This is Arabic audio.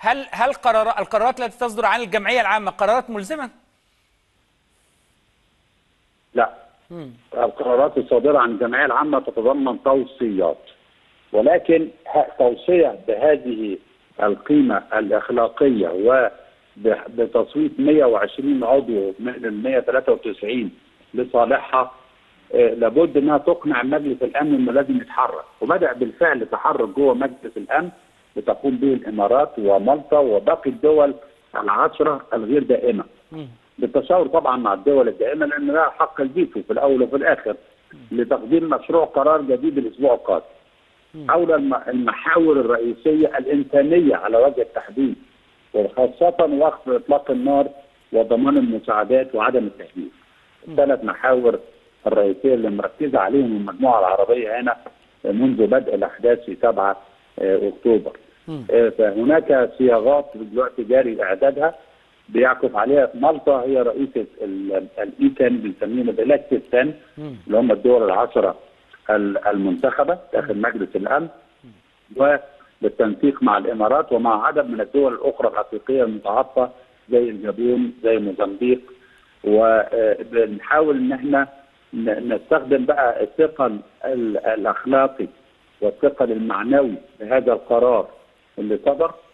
هل القرارات التي تصدر عن الجمعية العامة قرارات ملزمة؟ لا. القرارات الصادرة عن الجمعية العامة تتضمن توصيات، ولكن توصية بهذه القيمة الأخلاقية وبتصويت 120 عضو من 193 لصالحها لابد انها تقنع مجلس الامن انه لازم يتحرك، وبدا بالفعل تحرك جوه مجلس الامن بتقوم به الامارات ومالطا وباقي الدول العشره الغير دائمه. بالتشاور طبعا مع الدول الدائمه لان لها حق الفيتو في الاول وفي الاخر لتقديم مشروع قرار جديد الاسبوع القادم. حول المحاور الرئيسيه الانسانيه على وجه التحديد، وخاصه وقف اطلاق النار وضمان المساعدات وعدم التهجير. ثلاث محاور الرئيسيه اللي مركزه عليهم المجموعه العربيه هنا منذ بدء الاحداث في 7 اكتوبر. فهناك صياغات دلوقتي جاري اعدادها بيعكف عليها مالطا، هي رئيسه الاي 10 بنسميهم الاكتيف 10 اللي هم الدول العشره المنتخبه داخل مجلس الامن، وبالتنسيق مع الامارات ومع عدد من الدول الاخرى الافريقيه المتعاطفه زي الجابون زي موزمبيق. وبنحاول ان احنا نستخدم بقى الثقل الاخلاقي والثقل المعنوي لهذا القرار اللي صدر.